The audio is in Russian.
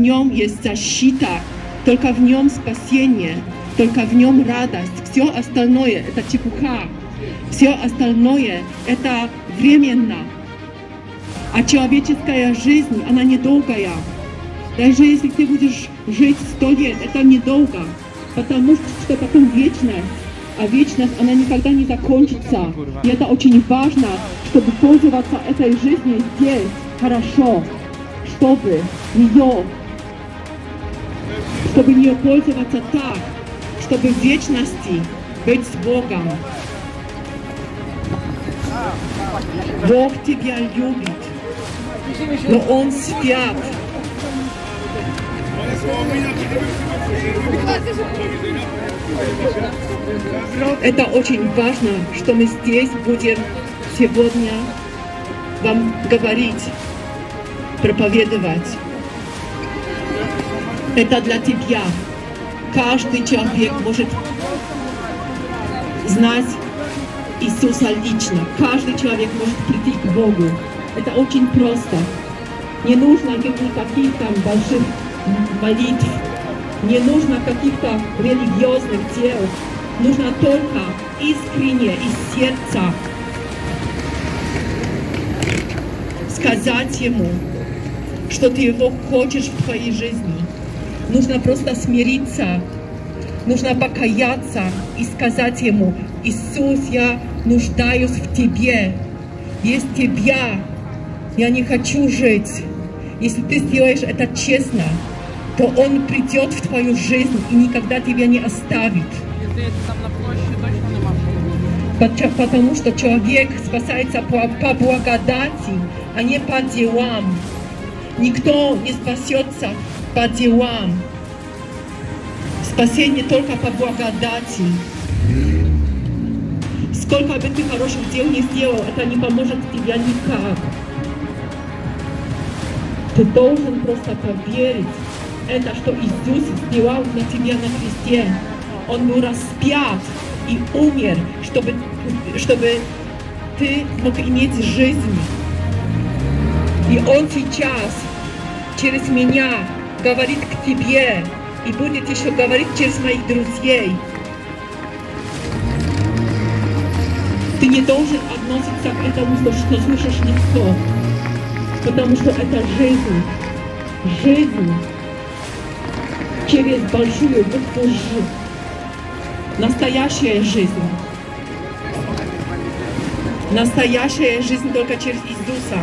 В нем есть защита, только в нем спасение, только в нем радость. Все остальное – это чепуха, все остальное – это временно. А человеческая жизнь, она недолгая. Даже если ты будешь жить 100 лет, это недолго, потому что потом вечность. А вечность, она никогда не закончится. И это очень важно, чтобы пользоваться этой жизнью здесь хорошо, чтобы её пользоваться так, чтобы в вечности быть с Богом. Бог тебя любит, но Он свят. Это очень важно, что мы здесь будем сегодня вам говорить, проповедовать. Это для тебя. Каждый человек может знать Иисуса лично. Каждый человек может прийти к Богу. Это очень просто. Не нужно никаких там больших молитв, не нужно каких-то религиозных дел. Нужно только искренне, из сердца сказать Ему, что ты Его хочешь в твоей жизни. Нужно просто смириться, нужно покаяться и сказать Ему: Иисус, я нуждаюсь в Тебе, без Тебя я не хочу жить. Если ты сделаешь это честно, то Он придет в твою жизнь и никогда тебя не оставит. Потому что человек спасается по благодати, а не по делам. Никто не спасется по делам. Спасение только по благодати. Сколько бы ты хороших дел не сделал, это не поможет тебе никак. Ты должен просто поверить, это что Иисус сделал на тебя на кресте. Он был распят и умер, чтобы ты мог иметь жизнь. И Он сейчас через меня говорит к тебе и будет еще говорить через моих друзей. Ты не должен относиться к этому, что слышишь никто, потому что это жизнь. Жизнь через большую букву «Ж». Настоящая жизнь. Настоящая жизнь только через Иисуса.